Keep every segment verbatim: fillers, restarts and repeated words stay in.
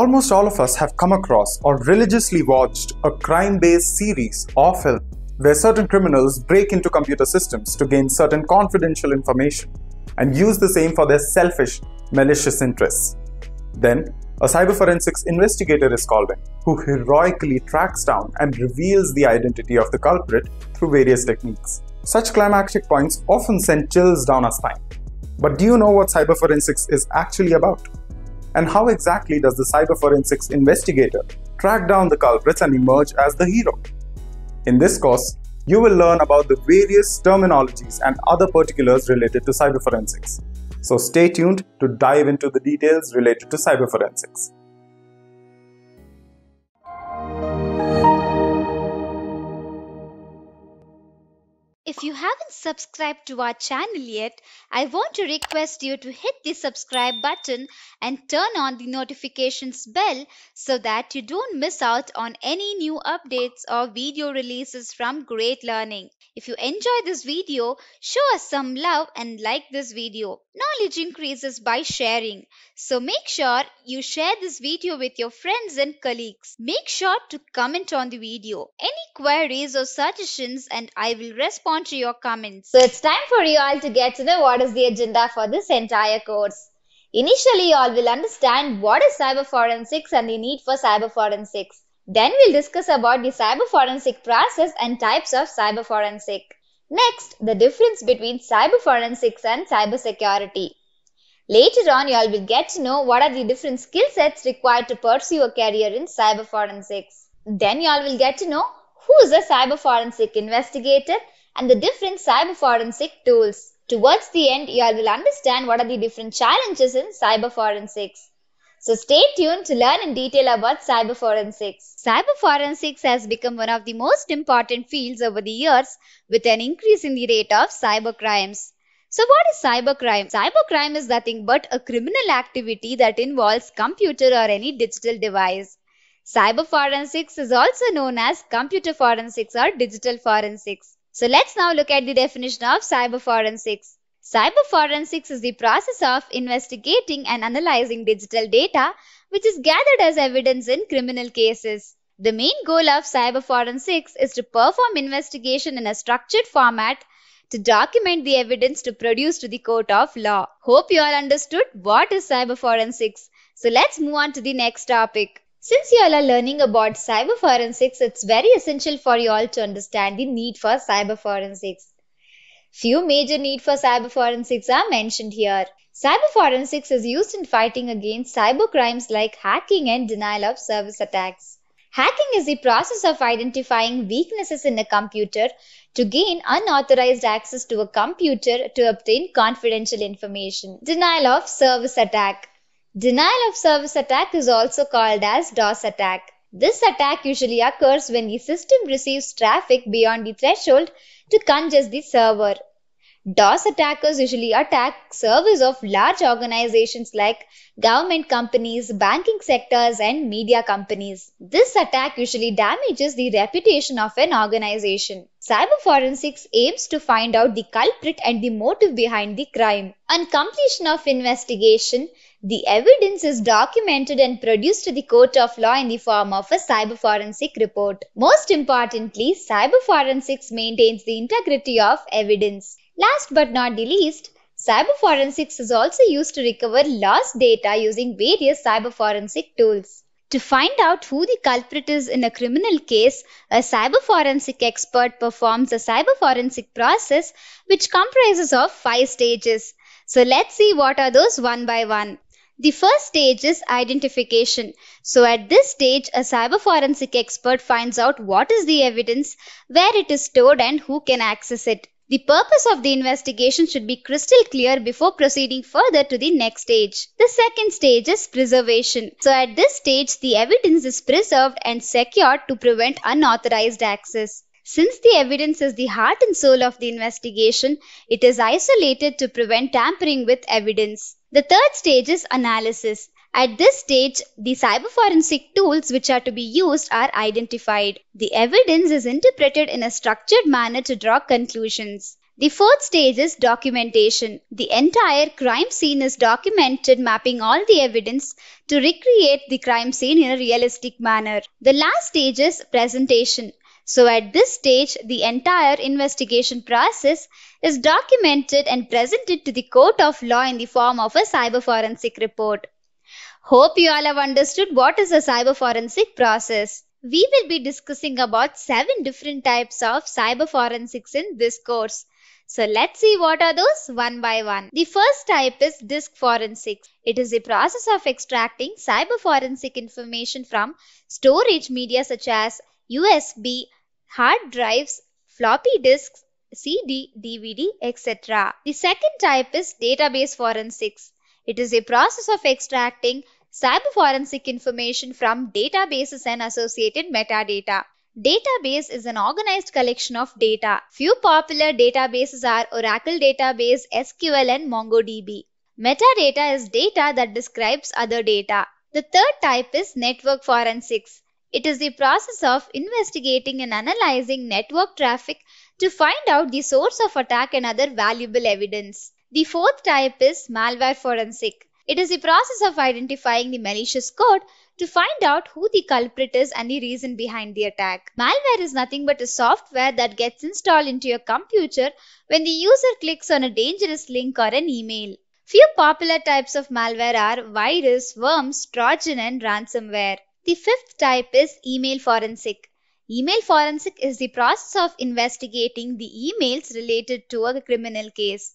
Almost all of us have come across or religiously watched a crime-based series or film where certain criminals break into computer systems to gain certain confidential information and use the same for their selfish, malicious interests. Then, a cyber forensics investigator is called in, who heroically tracks down and reveals the identity of the culprit through various techniques. Such climactic points often send chills down our spine. But do you know what cyber forensics is actually about? And how exactly does the cyber forensics investigator track down the culprits and emerge as the hero? In this course, you will learn about the various terminologies and other particulars related to cyber forensics. So stay tuned to dive into the details related to cyber forensics. If you haven't subscribed to our channel yet, I want to request you to hit the subscribe button and turn on the notifications bell so that you don't miss out on any new updates or video releases from Great Learning. If you enjoy this video, show us some love and like this video. Knowledge increases by sharing. So make sure you share this video with your friends and colleagues. Make sure to comment on the video. Any queries or suggestions and I will respond to your comments. So it's time for you all to get to know what is the agenda for this entire course. Initially, you all will understand what is cyber forensics and the need for cyber forensics. Then we'll discuss about the cyber forensic process and types of cyber forensic. Next, the difference between cyber forensics and cyber security. Later on, you all will get to know what are the different skill sets required to pursue a career in cyber forensics. Then you all will get to know who is a cyber forensic investigator and the different cyber forensic tools. Towards the end, you all will understand what are the different challenges in cyber forensics. So stay tuned to learn in detail about cyber forensics. Cyber forensics has become one of the most important fields over the years with an increase in the rate of cyber crimes. So what is cybercrime? Cybercrime is nothing but a criminal activity that involves computer or any digital device. Cyber forensics is also known as computer forensics or digital forensics. So let's now look at the definition of cyber forensics. Cyber forensics is the process of investigating and analyzing digital data which is gathered as evidence in criminal cases. The main goal of cyber forensics is to perform investigation in a structured format to document the evidence to produce to the court of law. Hope you all understood what is cyber forensics. So let's move on to the next topic. Since you all are learning about cyber forensics, it's very essential for you all to understand the need for cyber forensics. Few major needs for cyber forensics are mentioned here. Cyber forensics is used in fighting against cyber crimes like hacking and denial of service attacks. Hacking is the process of identifying weaknesses in a computer to gain unauthorized access to a computer to obtain confidential information. Denial of service attack. Denial of service attack is also called as DOS attack. This attack usually occurs when the system receives traffic beyond the threshold to congest the server. DOS attackers usually attack servers of large organizations like government companies, banking sectors, and media companies. This attack usually damages the reputation of an organization. Cyber forensics aims to find out the culprit and the motive behind the crime. On completion of investigation, the evidence is documented and produced to the court of law in the form of a cyber forensic report. Most importantly, cyber forensics maintains the integrity of evidence. Last but not the least, cyber forensics is also used to recover lost data using various cyber forensic tools. To find out who the culprit is in a criminal case, a cyber forensic expert performs a cyber forensic process which comprises of five stages. So let's see what are those one by one. The first stage is identification. So at this stage, a cyber forensic expert finds out what is the evidence, where it is stored and who can access it. The purpose of the investigation should be crystal clear before proceeding further to the next stage. The second stage is preservation. So at this stage, the evidence is preserved and secured to prevent unauthorized access. Since the evidence is the heart and soul of the investigation, it is isolated to prevent tampering with evidence. The third stage is analysis. At this stage, the cyber forensic tools which are to be used are identified. The evidence is interpreted in a structured manner to draw conclusions. The fourth stage is documentation. The entire crime scene is documented, mapping all the evidence to recreate the crime scene in a realistic manner. The last stage is presentation. So at this stage, the entire investigation process is documented and presented to the court of law in the form of a cyber forensic report. Hope you all have understood what is a cyber forensic process. We will be discussing about seven different types of cyber forensics in this course. So let's see what are those one by one. The first type is disk forensics. It is the process of extracting cyber forensic information from storage media such as U S B, hard drives, floppy disks, C D, D V D, et cetera. The second type is database forensics. It is a process of extracting cyber forensic information from databases and associated metadata. Database is an organized collection of data. Few popular databases are Oracle Database, S Q L and MongoDB. Metadata is data that describes other data. The third type is network forensics. It is the process of investigating and analyzing network traffic to find out the source of attack and other valuable evidence. The fourth type is malware forensic. It is the process of identifying the malicious code to find out who the culprit is and the reason behind the attack. Malware is nothing but a software that gets installed into your computer when the user clicks on a dangerous link or an email. Few popular types of malware are virus, worms, trojan and ransomware. The fifth type is email forensic. Email forensic is the process of investigating the emails related to a criminal case.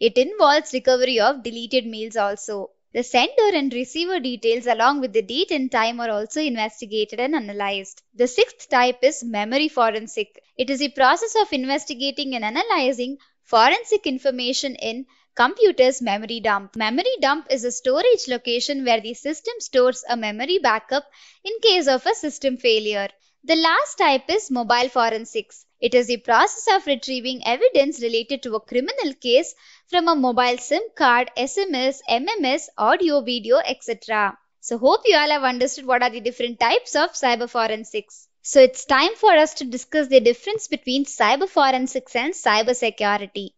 It involves recovery of deleted mails also. The sender and receiver details along with the date and time are also investigated and analyzed. The sixth type is memory forensic. It is the process of investigating and analyzing forensic information in computer's memory dump. Memory dump is a storage location where the system stores a memory backup in case of a system failure. The last type is mobile forensics. It is the process of retrieving evidence related to a criminal case from a mobile SIM card, S M S, M M S, audio, video, et cetera. So hope you all have understood what are the different types of cyber forensics. So it's time for us to discuss the difference between cyber forensics and cyber security.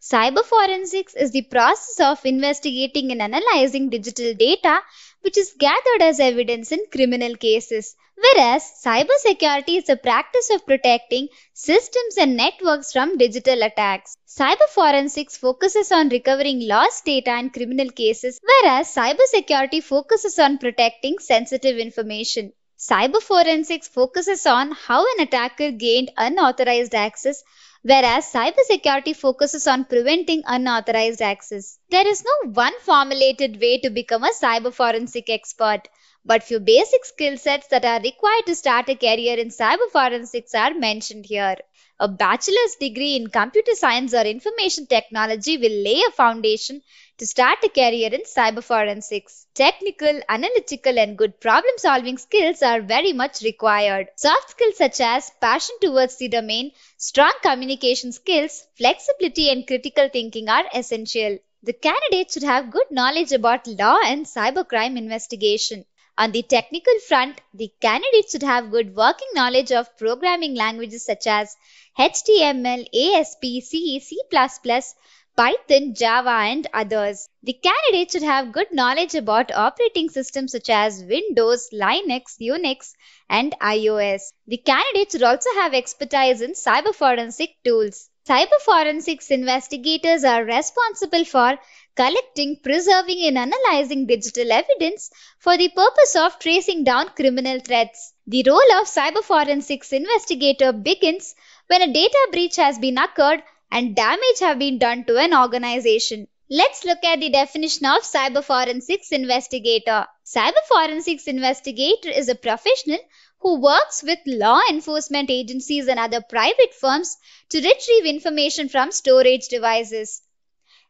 Cyber forensics is the process of investigating and analyzing digital data which is gathered as evidence in criminal cases. Whereas, cybersecurity is a practice of protecting systems and networks from digital attacks. Cyber forensics focuses on recovering lost data in criminal cases, whereas cybersecurity focuses on protecting sensitive information. Cyber forensics focuses on how an attacker gained unauthorized access, whereas cybersecurity focuses on preventing unauthorized access. There is no one formulated way to become a cyber forensic expert, but few basic skill sets that are required to start a career in cyber forensics are mentioned here. A bachelor's degree in computer science or information technology will lay a foundation to start a career in cyber forensics. Technical, analytical and good problem solving skills are very much required. Soft skills such as passion towards the domain, strong communication skills, flexibility and critical thinking are essential. The candidate should have good knowledge about law and cybercrime investigation. On the technical front, the candidate should have good working knowledge of programming languages such as H T M L, A S P, C, C plus plus, Python, Java and others. The candidate should have good knowledge about operating systems such as Windows, Linux, Unix and iOS. The candidate should also have expertise in cyber forensic tools. Cyber forensics investigators are responsible for collecting, preserving and analyzing digital evidence for the purpose of tracing down criminal threats. The role of cyber forensics investigator begins when a data breach has been occurred and damage have been done to an organization. Let's look at the definition of cyber forensics investigator. Cyber forensics investigator is a professional who works with law enforcement agencies and other private firms to retrieve information from storage devices.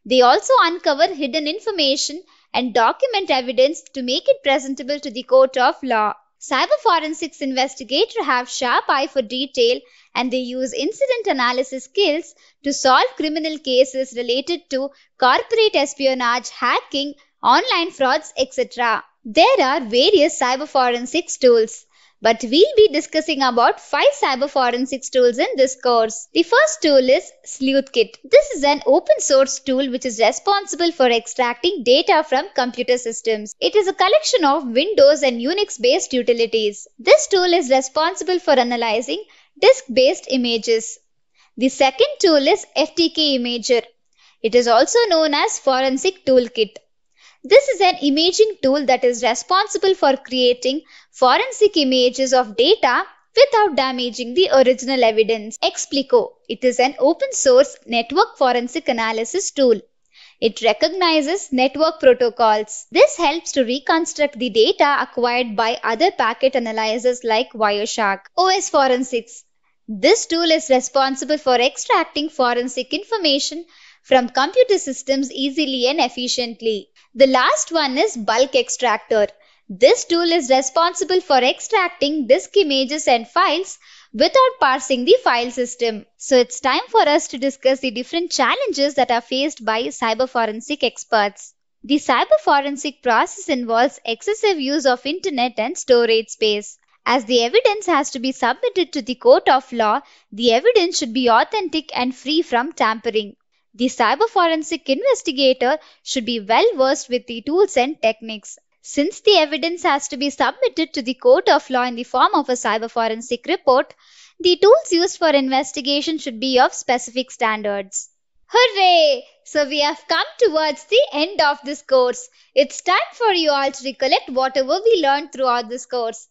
They also uncover hidden information and document evidence to make it presentable to the court of law. Cyber forensics investigators have sharp eye for detail and they use incident analysis skills to solve criminal cases related to corporate espionage, hacking, online frauds, et cetera. There are various cyber forensics tools. But we'll be discussing about five cyber forensics tools in this course. The first tool is Sleuthkit. This is an open source tool which is responsible for extracting data from computer systems. It is a collection of Windows and Unix based utilities. This tool is responsible for analyzing disk based images. The second tool is F T K Imager. It is also known as Forensic Toolkit. This is an imaging tool that is responsible for creating forensic images of data without damaging the original evidence. Explico. It is an open source network forensic analysis tool. It recognizes network protocols. This helps to reconstruct the data acquired by other packet analyzers like Wireshark. O S Forensics. This tool is responsible for extracting forensic information from computer systems easily and efficiently. The last one is Bulk Extractor. This tool is responsible for extracting disk images and files without parsing the file system. So it's time for us to discuss the different challenges that are faced by cyber forensic experts. The cyber forensic process involves excessive use of internet and storage space. As the evidence has to be submitted to the court of law, the evidence should be authentic and free from tampering. The cyber forensic investigator should be well versed with the tools and techniques. Since the evidence has to be submitted to the court of law in the form of a cyber forensic report, the tools used for investigation should be of specific standards. Hooray! So we have come towards the end of this course. It's time for you all to recollect whatever we learned throughout this course.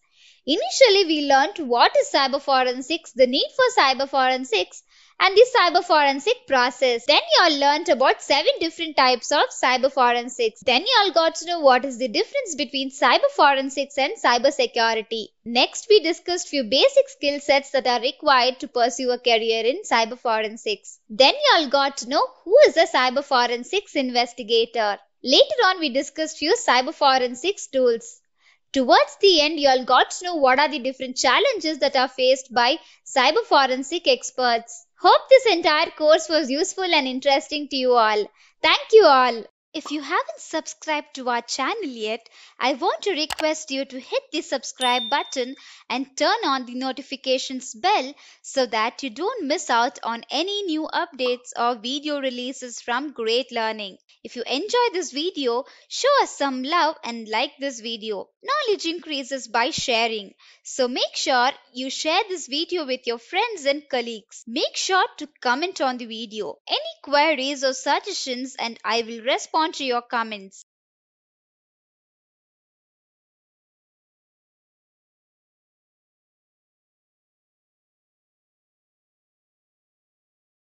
Initially, we learned what is cyber forensics, the need for cyber forensics, and the cyber forensic process. Then you all learnt about seven different types of cyber forensics. Then you all got to know what is the difference between cyber forensics and cyber security. Next, we discussed few basic skill sets that are required to pursue a career in cyber forensics. Then you all got to know who is a cyber forensics investigator. Later on, we discussed few cyber forensics tools. Towards the end, you all got to know what are the different challenges that are faced by cyber forensic experts. Hope this entire course was useful and interesting to you all. Thank you all. If you haven't subscribed to our channel yet, I want to request you to hit the subscribe button and turn on the notifications bell so that you don't miss out on any new updates or video releases from Great Learning. If you enjoy this video, show us some love and like this video. Knowledge increases by sharing. So make sure you share this video with your friends and colleagues. Make sure to comment on the video. Any queries or suggestions and I will respond to your comments.